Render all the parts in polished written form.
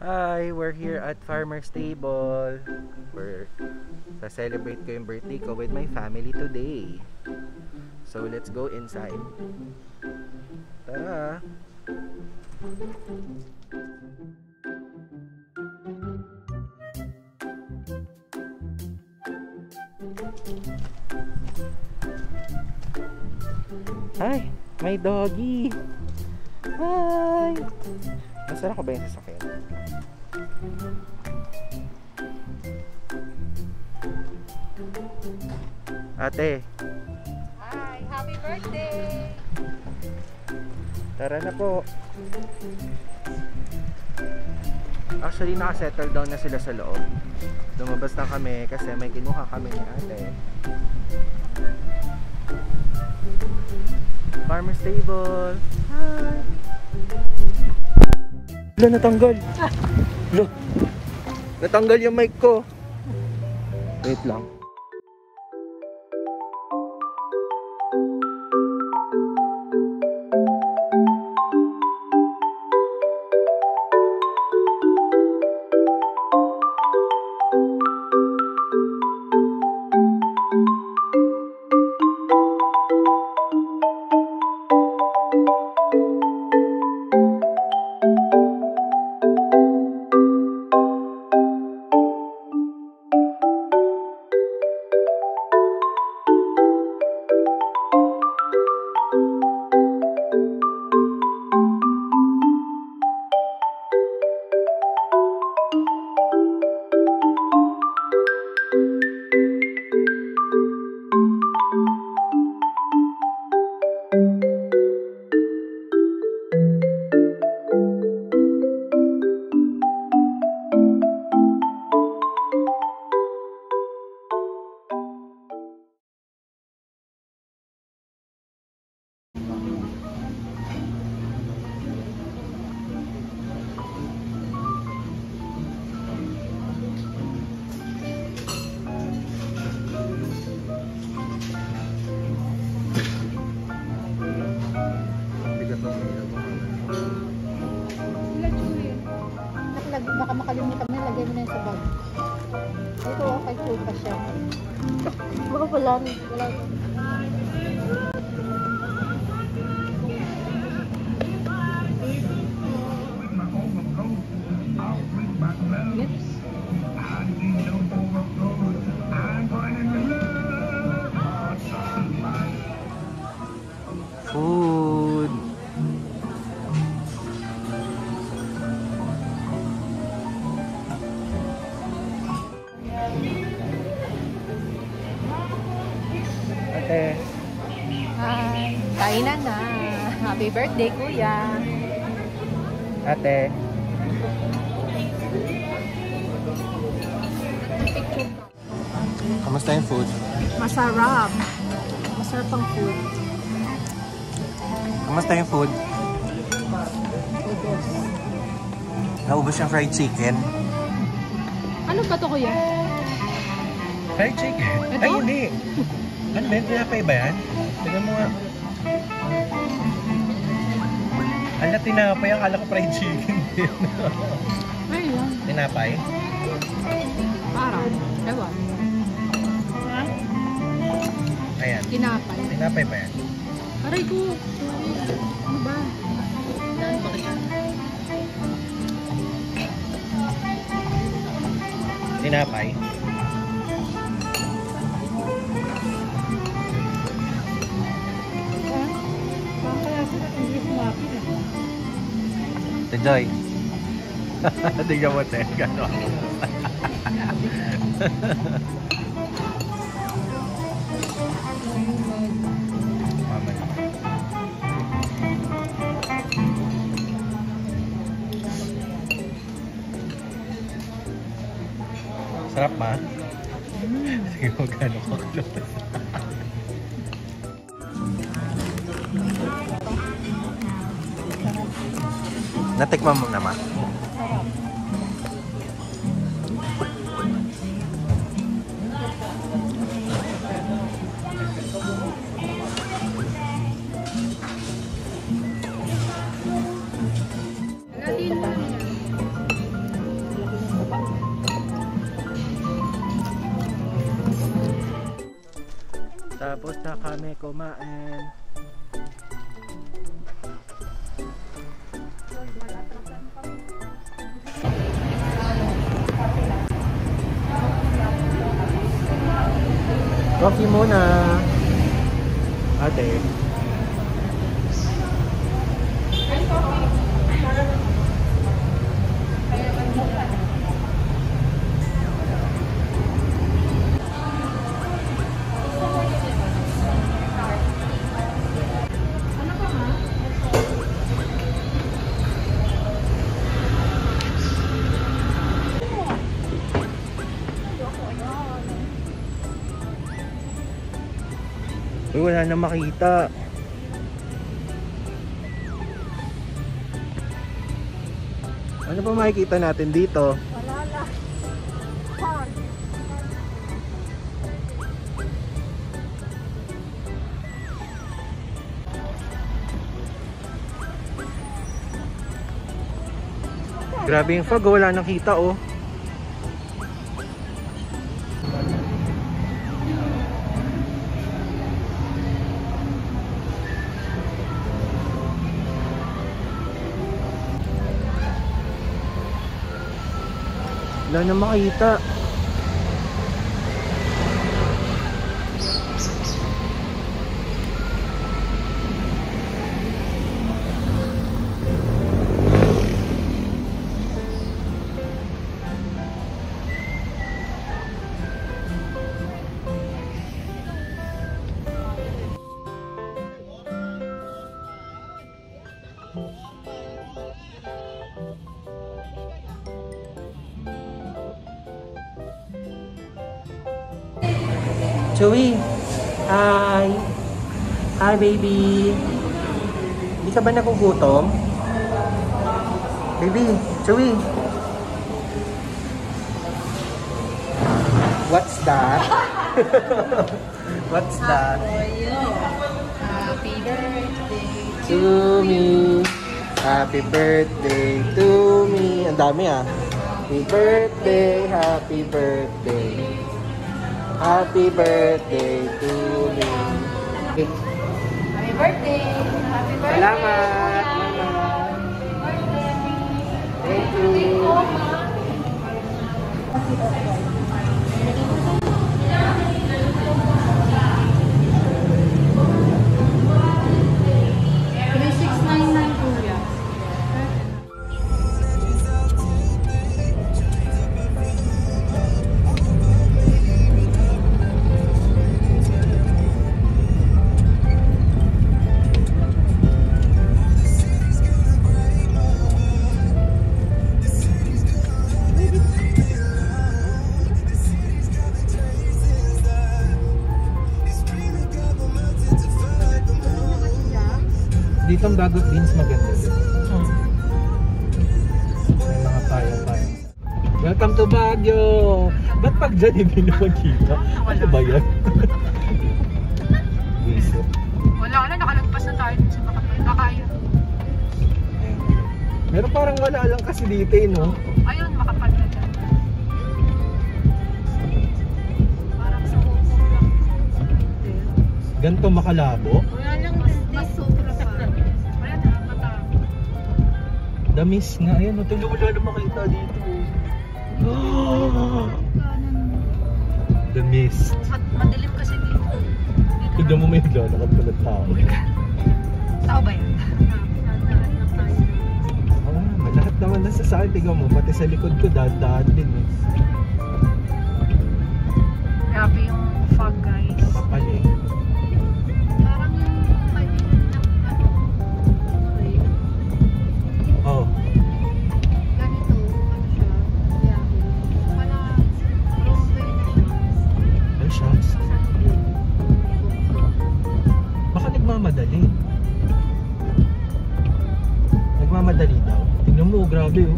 Hi! We're here at Farmer's Table. We're celebrate ko yung birthday ko with my family today. So let's go inside. Tara! Hi! May doggy! Hi! Nasaan ako ba yung sasakyan? Ate! Hi! Happy birthday! Tara na po! Actually, nakasettle down na sila sa loob. Lumabas na kami kasi may kinuha kami ni ate. Farmer's Table! Hi! Wala, natanggal. Wala, natanggal yung mic ko. Wait lang. Baka makalimutan mo, lagay mo na yun sa bag. Ito, okay, cool pa siya. Baka wala, wala. Hi! Kainan na! Happy birthday, kuya! Ate! Kamusta yung food? Masarap! Masarap ang food. Kamusta yung food? Ubos. Naubos yung fried chicken. Ano ba ito, kuya? Fried chicken? Ito? Ay, hindi! Ano ba yun? Tinapay ba yan? Tignan mo nga. Ala, tinapay. Ang kala ko fried chicken din. Ay, yun. Tinapay? Parang. Ewan. Ha? Ayan. Tinapay. Tinapay ba yan? Aray ko. Ano ba? Ano ba yan? Tinapay? Tidoy. Tignan mo tayo. Gano'n. Sarap ma. Tignan mo gano'n ko. Natikman mo naman. Tapos na kami kumain. Coffee muna. Ate. Uy, wala na makita. Ano pa makikita natin dito? Wala na. Pond. Grabe yung fog, wala nang kita oh. Wala na makita. Chewie, hi! Hi baby! Di ka ba nagugutom? Baby, Chewie! What's that? What's that? Happy birthday to me! Happy birthday to me! Ang dami ah! Happy birthday! Happy birthday! Happy birthday to me. Happy birthday. Happy birthday. Salamat. Happy birthday. Thank you. Itong bagot beans maganda din. May mga payo. Welcome to Baguio! Ba't pag dyan hindi na magkita? Ano ba yan? Wala, nakalagpas na tayo sa Baguio. Pero parang wala lang kasi dito eh, no? Ayun, makapal na dyan. Parang sa home lang. Ganito makalabo? Wala lang mas damis nga, ayan o, tuloy wala na makita dito eh. Oh! The mist. Madilim kasi dito. Tignan mo may dala, nakatulad tao. Tao ba yun? Lahat naman nasa saan, tignan mo, pati sa likod ko, dahan-dahan din eh. Grabe yung fog guys. Kapal eh. Nagmamadali daw. Tingnan mo, grabe oh.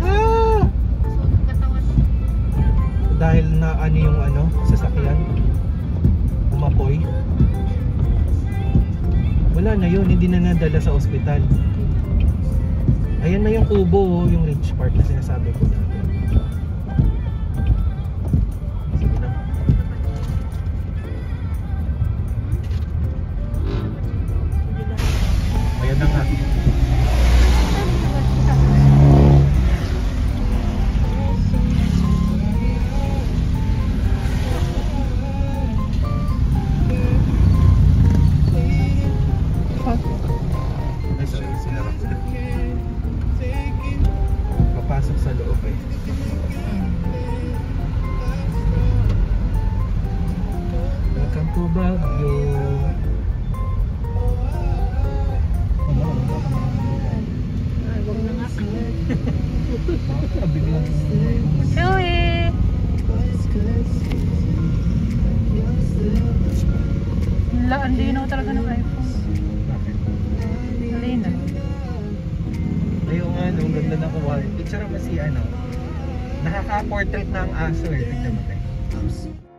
Ah! Dahil na ano yung ano, sasakyan. Umapoy. Wala na yun, hindi na nadala sa ospital. Ayan na yung kubo oh, yung ridge part na sinasabi ko na. pasok sa loob eh. Welcome to Baguio. Ay, huwag na nga sila. Chewie! Ang linaw talaga ng iPhone. Ang linaw. Ayun nga, ang ganda na kuha. Picture mo si ano. Nakaka-portrait na ang aso eh. Tignan mo tayo.